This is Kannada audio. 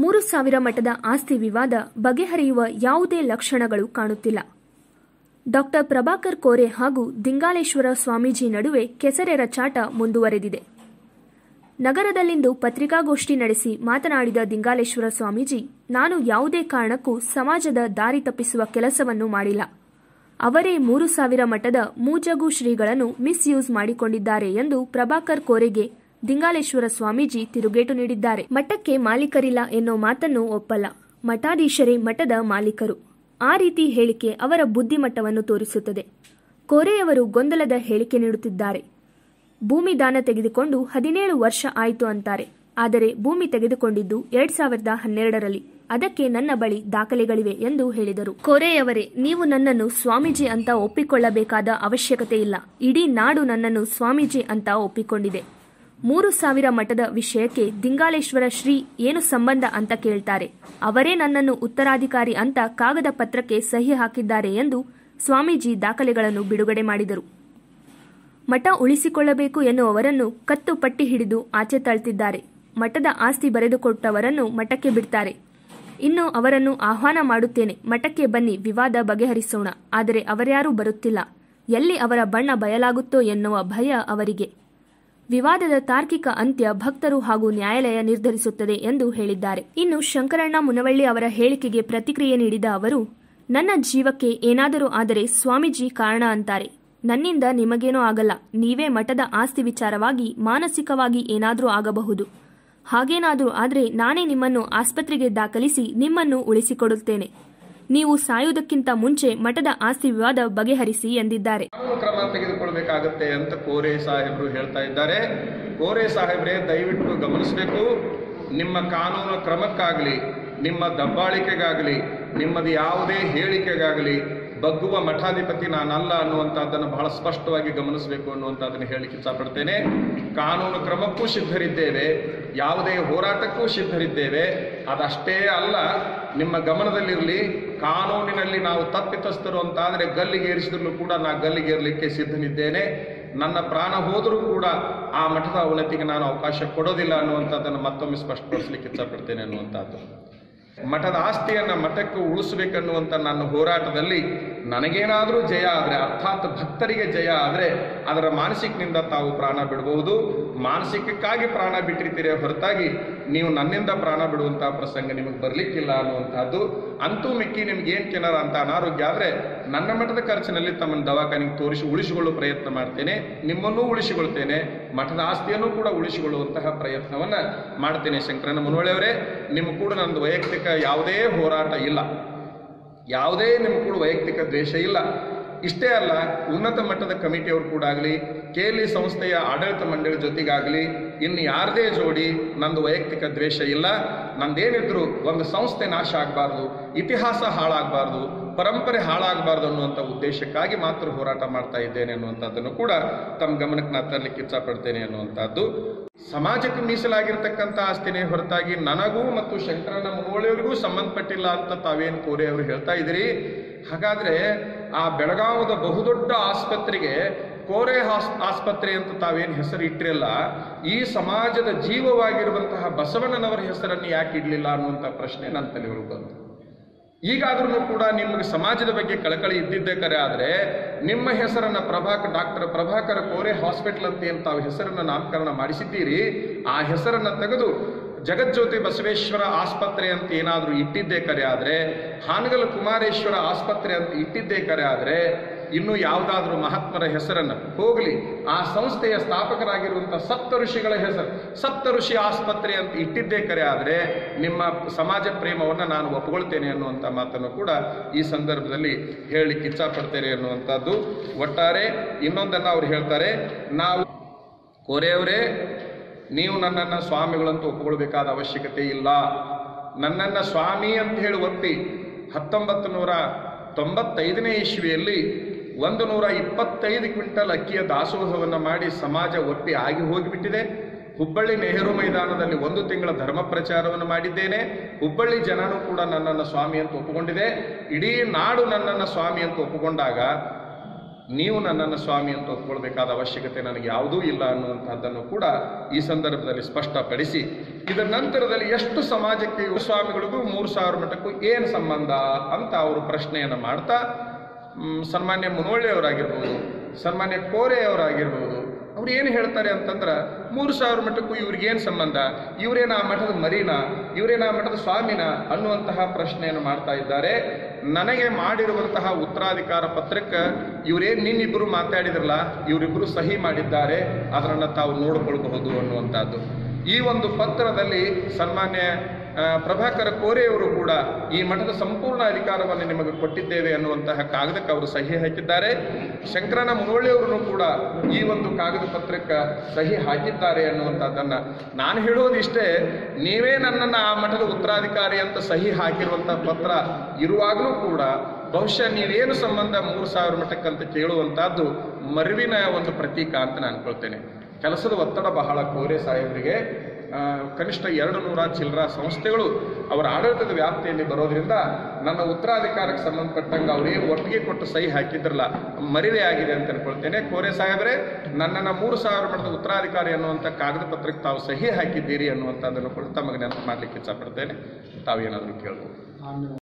3,000 ಮಟ್ಟದ ಆಸ್ತಿ ವಿವಾದ ಬಗೆಹರಿಯುವ ಯಾವುದೇ ಲಕ್ಷಣಗಳು ಕಾಣುತ್ತಿಲ್ಲ. ಡಾಕ್ಟರ್ ಪ್ರಭಾಕರ್ ಕೋರೆ ಹಾಗೂ ದಿಂಗಾಲೇಶ್ವರ ಸ್ವಾಮೀಜಿ ನಡುವೆ ಕೆಸರೆರ ಚಾಟ ಮುಂದುವರೆದಿದೆ. ನಗರದಲ್ಲಿಂದು ಪತ್ರಿಕಾಗೋಷ್ಠಿ ನಡೆಸಿ ಮಾತನಾಡಿದ ದಿಂಗಾಲೇಶ್ವರ ಸ್ವಾಮೀಜಿ, ನಾನು ಯಾವುದೇ ಕಾರಣಕ್ಕೂ ಸಮಾಜದ ದಾರಿ ತಪ್ಪಿಸುವ ಕೆಲಸವನ್ನು ಮಾಡಿಲ್ಲ. ಅವರೇ 3,000 ಮಠದ ಮೂಜಗು ಶ್ರೀಗಳನ್ನು ಮಿಸ್ಯೂಸ್ ಮಾಡಿಕೊಂಡಿದ್ದಾರೆ ಎಂದು ಪ್ರಭಾಕರ್ ಕೋರೆಗೆ ದಿಂಗಾಲೇಶ್ವರ ಸ್ವಾಮೀಜಿ ತಿರುಗೇಟು ನೀಡಿದ್ದಾರೆ. ಮಠಕ್ಕೆ ಮಾಲೀಕರಿಲ್ಲ ಎನ್ನೋ ಮಾತನ್ನು ಒಪ್ಪಲ್ಲ, ಮಠಾಧೀಶರೇ ಮಠದ ಮಾಲೀಕರು. ಆ ರೀತಿ ಹೇಳಿಕೆ ಅವರ ಬುದ್ಧಿಮಟ್ಟವನ್ನು ತೋರಿಸುತ್ತದೆ. ಕೋರೆಯವರು ಗೊಂದಲದ ಹೇಳಿಕೆ ನೀಡುತ್ತಿದ್ದಾರೆ. ಭೂಮಿ ದಾನ ತೆಗೆದುಕೊಂಡು 17 ವರ್ಷ ಆಯಿತು ಅಂತಾರೆ. ಆದರೆ ಭೂಮಿ ತೆಗೆದುಕೊಂಡಿದ್ದು 2012ರಲ್ಲಿ. ಅದಕ್ಕೆ ನನ್ನ ಬಳಿ ದಾಖಲೆಗಳಿವೆ ಎಂದು ಹೇಳಿದರು. ಕೋರೆಯವರೇ, ನೀವು ನನ್ನನ್ನು ಸ್ವಾಮೀಜಿ ಅಂತ ಒಪ್ಪಿಕೊಳ್ಳಬೇಕಾದ ಅವಶ್ಯಕತೆ ಇಲ್ಲ. ಇಡೀ ನಾಡು ನನ್ನನ್ನು ಸ್ವಾಮೀಜಿ ಅಂತ ಒಪ್ಪಿಕೊಂಡಿದೆ. 3,000 ಮಠದ ವಿಷಯಕ್ಕೆ ದಿಂಗಾಲೇಶ್ವರ ಶ್ರೀ ಏನು ಸಂಬಂಧ ಅಂತ ಕೇಳ್ತಾರೆ. ಅವರೇ ನನ್ನನ್ನು ಉತ್ತರಾಧಿಕಾರಿ ಅಂತ ಕಾಗದ ಪತ್ರಕ್ಕೆ ಸಹಿ ಹಾಕಿದ್ದಾರೆ ಎಂದು ಸ್ವಾಮೀಜಿ ದಾಖಲೆಗಳನ್ನು ಬಿಡುಗಡೆ ಮಾಡಿದರು. ಮಠ ಉಳಿಸಿಕೊಳ್ಳಬೇಕು ಎನ್ನುವವರನ್ನು ಕತ್ತು ಪಟ್ಟಿ ಹಿಡಿದು ಆಚೆ ತಳ್ತಿದ್ದಾರೆ. ಮಠದ ಆಸ್ತಿ ಬರೆದುಕೊಟ್ಟವರನ್ನು ಮಠಕ್ಕೆ ಬಿಡ್ತಾರೆ. ಇನ್ನು ಅವರನ್ನು ಆಹ್ವಾನ ಮಾಡುತ್ತೇನೆ, ಮಠಕ್ಕೆ ಬನ್ನಿ, ವಿವಾದ ಬಗೆಹರಿಸೋಣ. ಆದರೆ ಅವರ್ಯಾರೂ ಬರುತ್ತಿಲ್ಲ. ಎಲ್ಲಿ ಅವರ ಬಣ್ಣ ಬಯಲಾಗುತ್ತೋ ಎನ್ನುವ ಭಯ ಅವರಿಗೆ. ವಿವಾದದ ತಾರ್ಕಿಕ ಅಂತ್ಯ ಭಕ್ತರು ಹಾಗೂ ನ್ಯಾಯಾಲಯ ನಿರ್ಧರಿಸುತ್ತದೆ ಎಂದು ಹೇಳಿದ್ದಾರೆ. ಇನ್ನು ಶಂಕರಣ್ಣ ಮುನವಳ್ಳಿ ಅವರ ಹೇಳಿಕೆಗೆ ಪ್ರತಿಕ್ರಿಯೆ ನೀಡಿದ ಅವರು, ನನ್ನ ಜೀವಕ್ಕೆ ಏನಾದರೂ ಆದರೆ ಸ್ವಾಮೀಜಿ ಕಾರಣ ಅಂತಾರೆ. ನನ್ನಿಂದ ನಿಮಗೇನೂ ಆಗಲ್ಲ. ನೀವೇ ಮಠದ ಆಸ್ತಿ ವಿಚಾರವಾಗಿ ಮಾನಸಿಕವಾಗಿ ಏನಾದರೂ ಆಗಬಹುದು. ಹಾಗೇನಾದರೂ ಆದರೆ ನಾನೇ ನಿಮ್ಮನ್ನು ಆಸ್ಪತ್ರೆಗೆ ದಾಖಲಿಸಿ ನಿಮ್ಮನ್ನು ಉಳಿಸಿಕೊಡುತ್ತೇನೆ. ನೀವು ಸಾಯುವುದಕ್ಕಿಂತ ಮುಂಚೆ ಮಠದ ಆಸ್ತಿ ವಿವಾದ ಬಗೆಹರಿಸಿ ಎಂದಿದ್ದಾರೆ. ಕ್ರಮ ತೆಗೆದುಕೊಳ್ಳಬೇಕಾಗುತ್ತೆ ಅಂತ ಕೋರೆ ಸಾಹೇಬರು ಹೇಳ್ತಾ ಇದ್ದಾರೆ. ಕೋರೆ ಸಾಹೇಬ್ರೆ, ದಯವಿಟ್ಟು ಗಮನಿಸಬೇಕು. ನಿಮ್ಮ ಕಾನೂನು ಕ್ರಮಕ್ಕಾಗಲಿ, ನಿಮ್ಮ ದಬ್ಬಾಳಿಕೆಗಾಗಲಿ, ನಿಮ್ಮದು ಯಾವುದೇ ಹೇಳಿಕೆಗಾಗಲಿ ಬಗ್ಗುವ ಮಠಾಧಿಪತಿ ನಾನಲ್ಲ ಅನ್ನುವಂಥದ್ದನ್ನು ಬಹಳ ಸ್ಪಷ್ಟವಾಗಿ ಗಮನಿಸಬೇಕು ಅನ್ನುವಂಥದ್ದನ್ನು ಹೇಳಲಿಕ್ಕೆ ಇಷ್ಟಪಡ್ತೇನೆ. ಕಾನೂನು ಕ್ರಮಕ್ಕೂ ಸಿದ್ಧರಿದ್ದೇವೆ, ಯಾವುದೇ ಹೋರಾಟಕ್ಕೂ ಸಿದ್ಧರಿದ್ದೇವೆ. ಅದಷ್ಟೇ ಅಲ್ಲ, ನಿಮ್ಮ ಗಮನದಲ್ಲಿರಲಿ, ಕಾನೂನಿನಲ್ಲಿ ನಾವು ತಪ್ಪಿತಸ್ಥರು ಅಂತಾದರೆ ಗಲ್ಲಿಗೇರಿಸಿದ್ರು ಕೂಡ ನಾನು ಗಲ್ಲಿಗೇರಲಿಕ್ಕೆ ಸಿದ್ಧನಿದ್ದೇನೆ. ನನ್ನ ಪ್ರಾಣ ಹೋದರೂ ಕೂಡ ಆ ಮಠದ ಅವನತಿಗೆ ನಾನು ಅವಕಾಶ ಕೊಡೋದಿಲ್ಲ ಅನ್ನುವಂಥದ್ದನ್ನು ಮತ್ತೊಮ್ಮೆ ಸ್ಪಷ್ಟಪಡಿಸಲಿಕ್ಕೆ ಇಚ್ಛಪಡ್ತೇನೆ ಅನ್ನುವಂಥದ್ದು. ಮಠದ ಆಸ್ತಿಯನ್ನು ಮಠಕ್ಕೆ ಉಳಿಸಬೇಕನ್ನುವಂಥ ನನ್ನ ಹೋರಾಟದಲ್ಲಿ ನನಗೇನಾದರೂ ಜಯ ಆದರೆ, ಅರ್ಥಾತ್ ಭಕ್ತರಿಗೆ ಜಯ ಆದರೆ, ಅದರ ಮಾನಸಿಕನಿಂದ ತಾವು ಪ್ರಾಣ ಬಿಡಬಹುದು. ಮಾನಸಿಕಕ್ಕಾಗಿ ಪ್ರಾಣ ಬಿಟ್ಟಿರ್ತೀರೇ ಹೊರತಾಗಿ ನೀವು ನನ್ನಿಂದ ಪ್ರಾಣ ಬಿಡುವಂಥ ಪ್ರಸಂಗ ನಿಮಗೆ ಬರಲಿಕ್ಕಿಲ್ಲ ಅನ್ನುವಂಥದ್ದು. ಅಂತೂ ಮಿಕ್ಕಿ ನಿಮ್ಗೆ ಏನು ಏನಾರ ಅಂತ ಅನಾರೋಗ್ಯ ಆದರೆ ನನ್ನ ಮಠದ ಖರ್ಚಿನಲ್ಲಿ ತಮ್ಮನ್ನು ದವಾಖಾನೆಗೆ ತೋರಿಸಿ ಉಳಿಸಿಕೊಳ್ಳೋ ಪ್ರಯತ್ನ ಮಾಡ್ತೇನೆ. ನಿಮ್ಮನ್ನೂ ಉಳಿಸಿಕೊಳ್ತೇನೆ, ಮಠದ ಆಸ್ತಿಯನ್ನು ಕೂಡ ಉಳಿಸಿಕೊಳ್ಳುವಂತಹ ಪ್ರಯತ್ನವನ್ನು ಮಾಡ್ತೇನೆ. ಶಂಕರಣ್ಣ ಮುನವಳ್ಳಿಯವರೇ, ನಿಮ್ಮ ಕೂಡ ನನ್ನದು ವೈಯಕ್ತಿಕ ಯಾವುದೇ ಹೋರಾಟ ಇಲ್ಲ, ಯಾವುದೇ ನಿಮ್ಮ ಕೂಡ ವೈಯಕ್ತಿಕ ದ್ವೇಷ ಇಲ್ಲ. ಇಷ್ಟೇ ಅಲ್ಲ, ಉನ್ನತ ಮಟ್ಟದ ಕಮಿಟಿಯವರು ಕೂಡ ಆಗಲಿ, ಕೇಲಿ ಸಂಸ್ಥೆಯ ಆಡಳಿತ ಮಂಡಳಿ ಜೊತೆಗಾಗಲಿ, ಇನ್ನು ಯಾರದೇ ಜೋಡಿ ನಂದು ವೈಯಕ್ತಿಕ ದ್ವೇಷ ಇಲ್ಲ. ನಂದೇನಿದ್ರು ಒಂದು ಸಂಸ್ಥೆ ನಾಶ ಆಗಬಾರ್ದು, ಇತಿಹಾಸ ಹಾಳಾಗಬಾರ್ದು, ಪರಂಪರೆ ಹಾಳಾಗಬಾರ್ದು ಅನ್ನುವಂಥ ಉದ್ದೇಶಕ್ಕಾಗಿ ಮಾತ್ರ ಹೋರಾಟ ಮಾಡ್ತಾ ಇದ್ದೇನೆ ಅನ್ನುವಂಥದ್ದನ್ನು ಕೂಡ ತಮ್ಮ ಗಮನಕ್ಕೆ ನಾ ತರಲಿಕ್ಕೆ ಇಚ್ಛಪಡ್ತೇನೆ ಅನ್ನುವಂಥದ್ದು. ಸಮಾಜಕ್ಕೆ ಮೀಸಲಾಗಿರ್ತಕ್ಕಂಥ ಆಸ್ತಿನೇ ಹೊರತಾಗಿ ನನಗೂ ಮತ್ತು ಶಂಕರಣ್ಣ ಮುನವಳ್ಳಿಯವರಿಗೂ ಸಂಬಂಧಪಟ್ಟಿಲ್ಲ ಅಂತ ತಾವೇನು ಕೋರೆ ಅವರು ಹೇಳ್ತಾ ಇದ್ದೀರಿ. ಹಾಗಾದರೆ ಆ ಬೆಳಗಾವದ ಬಹುದೊಡ್ಡ ಆಸ್ಪತ್ರೆಗೆ ಕೋರೆ ಆಸ್ಪತ್ರೆ ಅಂತ ತಾವೇನು ಹೆಸರು ಇಟ್ಟಿರಲ್ಲ, ಈ ಸಮಾಜದ ಜೀವವಾಗಿರುವಂತಹ ಬಸವಣ್ಣನವರ ಹೆಸರನ್ನು ಯಾಕೆ ಇಡಲಿಲ್ಲ ಅನ್ನುವಂಥ ಪ್ರಶ್ನೆ ನನ್ನ ತಲೆಯೊಳಗೆ ಬಂತು. ಈಗಾದ್ರೂ ಕೂಡ ನಿಮಗೆ ಸಮಾಜದ ಬಗ್ಗೆ ಕಳಕಳಿ ಇದ್ದಿದ್ದೇ ಕರೆ, ಆದರೆ ನಿಮ್ಮ ಹೆಸರನ್ನು ಡಾಕ್ಟರ್ ಪ್ರಭಾಕರ್ ಕೋರೆ ಹಾಸ್ಪಿಟಲ್ ಅಂತ ಏನು ತಾವು ಹೆಸರನ್ನು ನಾಮಕರಣ ಮಾಡಿಸಿದ್ದೀರಿ, ಆ ಹೆಸರನ್ನು ತೆಗೆದು ಜಗಜ್ಯೋತಿ ಬಸವೇಶ್ವರ ಆಸ್ಪತ್ರೆ ಅಂತ ಏನಾದರೂ ಇಟ್ಟಿದ್ದೇ ಕರೆ ಆದರೆ, ಹಾನಗಲ್ ಕುಮಾರೇಶ್ವರ ಆಸ್ಪತ್ರೆ ಅಂತ ಇಟ್ಟಿದ್ದೇ ಕರೆ ಆದರೆ, ಇನ್ನೂ ಯಾವುದಾದ್ರೂ ಮಹಾತ್ಮರ ಹೆಸರನ್ನು ಹೋಗಲಿ, ಆ ಸಂಸ್ಥೆಯ ಸ್ಥಾಪಕರಾಗಿರುವಂಥ ಸಪ್ತ ಋಷಿಗಳ ಹೆಸರು ಸಪ್ತ ಋಷಿ ಆಸ್ಪತ್ರೆ ಅಂತ ಇಟ್ಟಿದ್ದೇ ಕರೆ ಆದರೆ, ನಿಮ್ಮ ಸಮಾಜ ಪ್ರೇಮವನ್ನು ನಾನು ಒಪ್ಪಿಕೊಳ್ತೇನೆ ಅನ್ನುವಂಥ ಮಾತನ್ನು ಕೂಡ ಈ ಸಂದರ್ಭದಲ್ಲಿ ಹೇಳಲಿಕ್ಕೆ ಇಚ್ಛಪಡ್ತೇನೆ ಅನ್ನುವಂಥದ್ದು. ಒಟ್ಟಾರೆ ಇನ್ನೊಂದನ್ನು ಅವ್ರು ಹೇಳ್ತಾರೆ, ನಾವು ಕೋರೆಯವರೇ, ನೀವು ನನ್ನನ್ನು ಸ್ವಾಮಿಗಳಂತೂ ಒಪ್ಪಿಕೊಳ್ಬೇಕಾದ ಅವಶ್ಯಕತೆ ಇಲ್ಲ. ನನ್ನನ್ನು ಸ್ವಾಮಿ ಅಂತ ಹೇಳಿ ಒಪ್ಪಿ 1995ನೇ ಇಸ್ವಿಯಲ್ಲಿ 125 ಕ್ವಿಂಟಲ್ ಅಕ್ಕಿಯ ದಾಸೋಹವನ್ನು ಮಾಡಿ ಸಮಾಜ ಒಪ್ಪಿ ಆಗಿ ಹೋಗಿಬಿಟ್ಟಿದೆ. ಹುಬ್ಬಳ್ಳಿ ನೆಹರು ಮೈದಾನದಲ್ಲಿ 1 ತಿಂಗಳ ಧರ್ಮ ಪ್ರಚಾರವನ್ನು ಮಾಡಿದ್ದೇನೆ. ಹುಬ್ಬಳ್ಳಿ ಜನರು ಕೂಡ ನನ್ನನ್ನು ಸ್ವಾಮಿ ಅಂತ ಒಪ್ಪಿಕೊಂಡಿದೆ. ಇಡೀ ನಾಡು ನನ್ನನ್ನು ಸ್ವಾಮಿ ಅಂತ ಒಪ್ಪಿಕೊಂಡಾಗ ನೀವು ನನ್ನನ್ನು ಸ್ವಾಮಿ ಅಂತ ಒಪ್ಪಿಕೊಳ್ಳಬೇಕಾದ ಅವಶ್ಯಕತೆ ನನಗೆ ಯಾವುದೂ ಇಲ್ಲ ಅನ್ನುವಂಥದ್ದನ್ನು ಕೂಡ ಈ ಸಂದರ್ಭದಲ್ಲಿ ಸ್ಪಷ್ಟಪಡಿಸಿ, ಇದರ ನಂತರದಲ್ಲಿ ಎಷ್ಟು ಸಮಾಜಕ್ಕೆ ಸ್ವಾಮಿಗಳಿಗೂ 3000 ಮಠಕ್ಕೂ ಏನು ಸಂಬಂಧ ಅಂತ ಅವರು ಪ್ರಶ್ನೆಯನ್ನು ಮಾಡ್ತಾ ಸನ್ಮಾನ್ಯ ಮುನವಳ್ಳಿಯವರಾಗಿರ್ಬೋದು, ಸನ್ಮಾನ್ಯ ಕೋರೆಯವರಾಗಿರ್ಬೋದು, ಅವ್ರು ಏನು ಹೇಳ್ತಾರೆ ಅಂತಂದ್ರೆ 3000 ಮಠಕ್ಕೂ ಇವ್ರಿಗೇನು ಸಂಬಂಧ, ಇವರೇನು ಆ ಮಠದ ಮರಿನ, ಇವರೇನು ಆ ಮಠದ ಸ್ವಾಮಿನ ಅನ್ನುವಂತಹ ಪ್ರಶ್ನೆಯನ್ನು ಮಾಡ್ತಾ ಇದ್ದಾರೆ. ನನಗೆ ಮಾಡಿರುವಂತಹ ಉತ್ತರಾಧಿಕಾರ ಪತ್ರಕ್ಕೆ ಇವರೇನು ನಿನ್ನಿಬ್ಬರು ಮಾತಾಡಿದ್ರಲ್ಲ, ಇವರಿಬ್ಬರು ಸಹಿ ಮಾಡಿದ್ದಾರೆ, ಅದನ್ನು ತಾವು ನೋಡಿಕೊಳ್ಳಬಹುದು ಅನ್ನುವಂಥದ್ದು. ಈ ಒಂದು ಪತ್ರದಲ್ಲಿ ಸನ್ಮಾನ್ಯ ಪ್ರಭಾಕರ ಕೋರೆಯವರು ಕೂಡ ಈ ಮಠದ ಸಂಪೂರ್ಣ ಅಧಿಕಾರವನ್ನು ನಿಮಗೆ ಕೊಟ್ಟಿದ್ದೇವೆ ಅನ್ನುವಂತಹ ಕಾಗದಕ್ಕೆ ಅವರು ಸಹಿ ಹಾಕಿದ್ದಾರೆ. ಶಂಕರನ ಮುನವಳ್ಳಿಯವರು ಕೂಡ ಈ ಒಂದು ಕಾಗದ ಪತ್ರಕ್ಕೆ ಸಹಿ ಹಾಕಿದ್ದಾರೆ ಅನ್ನುವಂಥದ್ದನ್ನು ನಾನು ಹೇಳೋದಿಷ್ಟೇ, ನೀವೇ ನನ್ನನ್ನು ಆ ಮಠದ ಉತ್ತರಾಧಿಕಾರಿ ಅಂತ ಸಹಿ ಹಾಕಿರುವಂಥ ಪತ್ರ ಇರುವಾಗಲೂ ಕೂಡ ಬಹುಶಃ ನೀವೇನು ಸಂಬಂಧ 3000 ಮಠಕ್ಕಂತ ಕೇಳುವಂಥದ್ದು ಮರುವಿನ ಒಂದು ಪ್ರತೀಕ ಅಂತ ನಾನು ಅನ್ಕೊಳ್ತೇನೆ. ಕೆಲಸದ ಒತ್ತಡ ಬಹಳ ಕೋರೆ ಸಾಹೇಬರಿಗೆ. ಕನಿಷ್ಠ 200 ಚಿಲ್ಲರ ಸಂಸ್ಥೆಗಳು ಅವರ ಆಡಳಿತದ ವ್ಯಾಪ್ತಿಯಲ್ಲಿ ಬರೋದ್ರಿಂದ ನನ್ನ ಉತ್ತರಾಧಿಕಾರಕ್ಕೆ ಸಂಬಂಧಪಟ್ಟಂಗೆ ಅವರೇ ಒಟ್ಟಿಗೆ ಕೊಟ್ಟು ಸಹಿ ಹಾಕಿದ್ರಲ್ಲ, ಮರಿವೆ ಆಗಿದೆ ಅಂತ ಅನ್ಕೊಳ್ತೇನೆ. ಕೋರೆ ಸಾಹೇಬ್ರೆ, ನನ್ನನ್ನು 3000 ಮಠದ ಉತ್ತರಾಧಿಕಾರಿ ಅನ್ನುವಂಥ ಕಾಗದ ಪತ್ರಕ್ಕೆ ತಾವು ಸಹಿ ಹಾಕಿದ್ದೀರಿ ಅನ್ನುವಂಥದ್ದನ್ನು ಕೂಡ ತಮಗೆ ನೆನಪು ಮಾಡಲಿಕ್ಕೆ ಇಚ್ಛಪಡ್ತೇನೆ. ತಾವೇನಾದರೂ ಕೇಳಬಹುದು.